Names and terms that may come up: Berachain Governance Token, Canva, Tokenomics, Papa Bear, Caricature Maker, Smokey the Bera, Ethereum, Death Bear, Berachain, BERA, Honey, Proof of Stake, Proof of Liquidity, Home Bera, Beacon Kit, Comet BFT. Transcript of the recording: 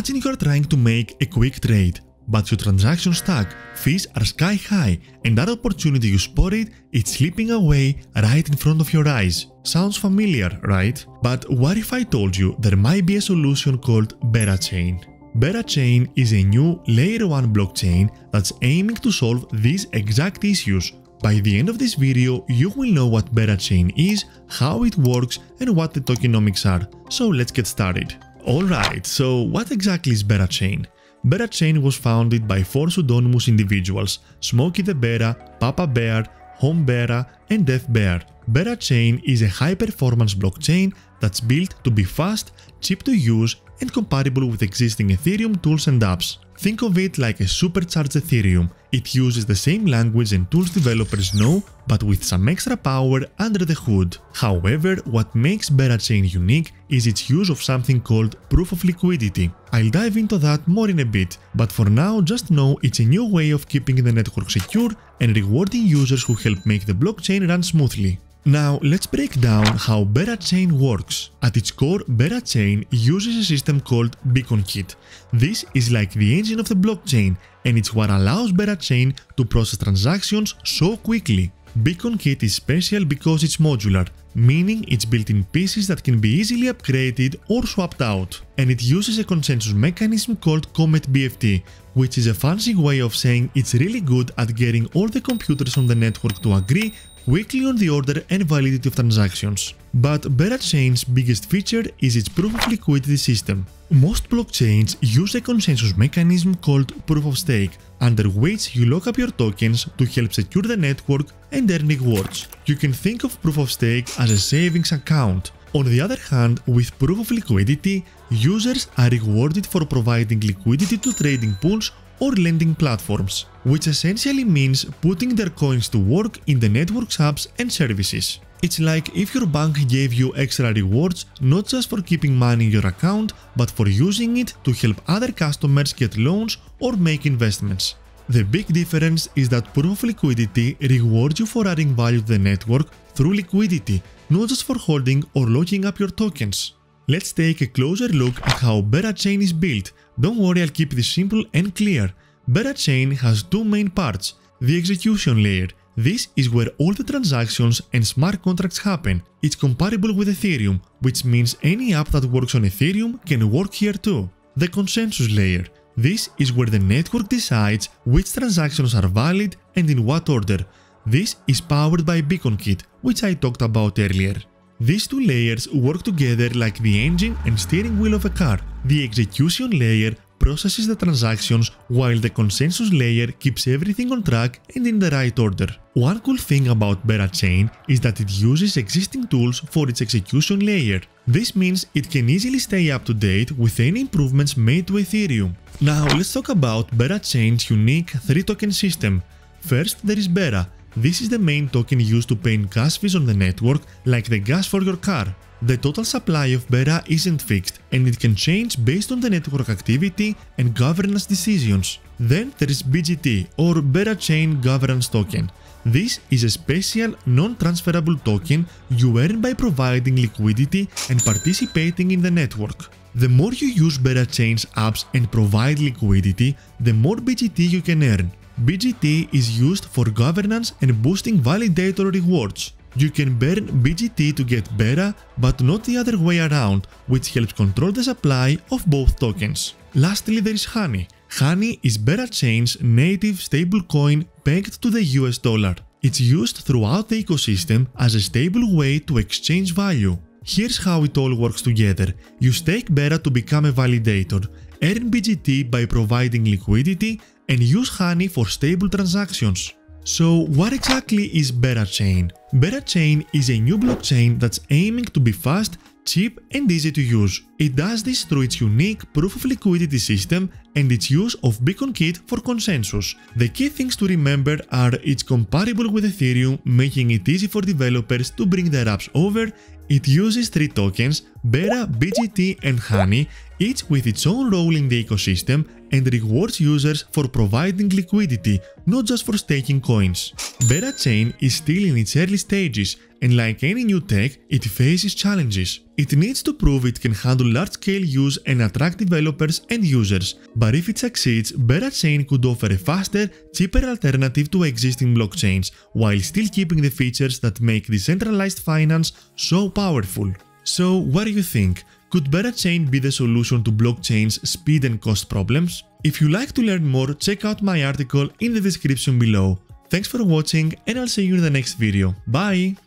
Imagine you are trying to make a quick trade, but your transaction stack fees are sky high and that opportunity you spotted is slipping away right in front of your eyes. Sounds familiar, right? But what if I told you there might be a solution called Berachain? Berachain is a new layer 1 blockchain that's aiming to solve these exact issues. By the end of this video, you will know what Berachain is, how it works and what the tokenomics are. So let's get started. Alright, so what exactly is Berachain? Berachain was founded by 4 pseudonymous individuals, Smokey the Bera, Papa Bear, Home Bera and Death Bear. Berachain is a high-performance blockchain that's built to be fast, cheap to use and compatible with existing Ethereum tools and apps. Think of it like a supercharged Ethereum. It uses the same language and tools developers know, but with some extra power under the hood. However, what makes Berachain unique is its use of something called Proof of Liquidity. I'll dive into that more in a bit, but for now just know it's a new way of keeping the network secure and rewarding users who help make the blockchain run smoothly. Now, let's break down how Berachain works. At its core, Berachain uses a system called Beacon Kit. This is like the engine of the blockchain, and it's what allows Berachain to process transactions so quickly. Beacon Kit is special because it's modular, meaning it's built in pieces that can be easily upgraded or swapped out. And it uses a consensus mechanism called Comet BFT, which is a fancy way of saying it's really good at getting all the computers on the network to agree quickly on the order and validity of transactions. But Berachain's biggest feature is its Proof of Liquidity system. Most blockchains use a consensus mechanism called Proof of Stake, under which you lock up your tokens to help secure the network and earn rewards. You can think of Proof of Stake as a savings account. On the other hand, with Proof of Liquidity, users are rewarded for providing liquidity to trading pools or lending platforms, which essentially means putting their coins to work in the network's apps and services. It's like if your bank gave you extra rewards not just for keeping money in your account, but for using it to help other customers get loans or make investments. The big difference is that Proof of Liquidity rewards you for adding value to the network through liquidity, not just for holding or locking up your tokens. Let's take a closer look at how Berachain is built. Don't worry, I'll keep this simple and clear. Berachain has two main parts. The execution layer. This is where all the transactions and smart contracts happen. It's compatible with Ethereum, which means any app that works on Ethereum can work here too. The consensus layer. This is where the network decides which transactions are valid and in what order. This is powered by Beacon Kit, which I talked about earlier. These two layers work together like the engine and steering wheel of a car. The execution layer processes the transactions while the consensus layer keeps everything on track and in the right order. One cool thing about Berachain is that it uses existing tools for its execution layer. This means it can easily stay up to date with any improvements made to Ethereum. Now let's talk about Berachain's unique 3-token system. First, there is Bera. This is the main token used to pay in gas fees on the network, like the gas for your car. The total supply of BERA isn't fixed, and it can change based on the network activity and governance decisions. Then there is BGT, or Berachain Governance Token. This is a special, non-transferable token you earn by providing liquidity and participating in the network. The more you use Berachain's apps and provide liquidity, the more BGT you can earn. BGT is used for governance and boosting validator rewards. You can burn BGT to get BERA, but not the other way around, which helps control the supply of both tokens. Lastly, there is Honey. Honey is Berachain's native stablecoin pegged to the US dollar. It's used throughout the ecosystem as a stable way to exchange value. Here's how it all works together. You stake BERA to become a validator, earn BGT by providing liquidity, and use Honey for stable transactions. So what exactly is Berachain? Berachain is a new blockchain that's aiming to be fast, cheap and easy to use. It does this through its unique Proof of Liquidity system and its use of Beacon Kit for consensus. The key things to remember are it's compatible with Ethereum, making it easy for developers to bring their apps over, It uses three tokens, Bera, BGT and Honey, each with its own role in the ecosystem, and rewards users for providing liquidity, not just for staking coins. Berachain is still in its early stages, and like any new tech, it faces challenges. It needs to prove it can handle large-scale use and attract developers and users, but if it succeeds, Berachain could offer a faster, cheaper alternative to existing blockchains, while still keeping the features that make decentralized finance so powerful. So, what do you think? Could Berachain be the solution to blockchain's speed and cost problems? If you like to learn more, check out my article in the description below. Thanks for watching, and I'll see you in the next video. Bye!